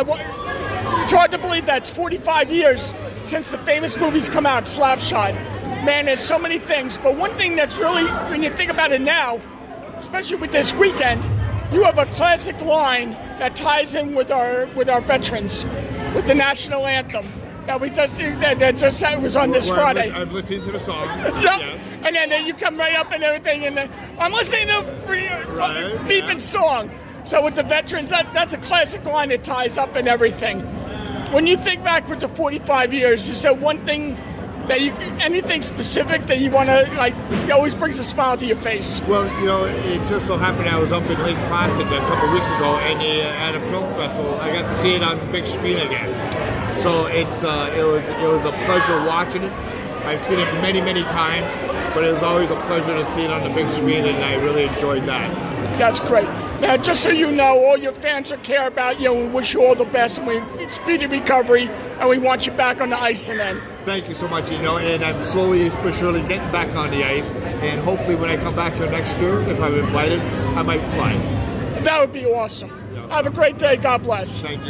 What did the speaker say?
It's hard to believe that it's 45 years since the famous movie's come out, Slap Shot. Man, there's so many things, but one thing that's really, when you think about it now, especially with this weekend, you have a classic line that ties in with our veterans, with the national anthem that we just said was on this Friday. I'm listening to the song. Yes. And then you come right up and everything, and then I'm listening to beeping song. So with the veterans, that's a classic line that ties up and everything. When you think back with the 45 years, is there one thing that you, anything specific that you want to, like, it always brings a smile to your face? Well, you know, it just so happened I was up in Lake Placid a couple of weeks ago, and at a film festival, I got to see it on the big screen again. So it's it was a pleasure watching it. I've seen it many, many times, but it was always a pleasure to see it on the big screen, and I really enjoyed that. That's great. Now, just so you know, all your fans that care about you, we wish you all the best, and we speedy recovery, and we want you back on the ice and then. Thank you so much, you know, and I'm slowly but surely getting back on the ice, and hopefully when I come back here next year, if I'm invited, I might play. That would be awesome. Yeah. Have a great day. God bless. Thank you.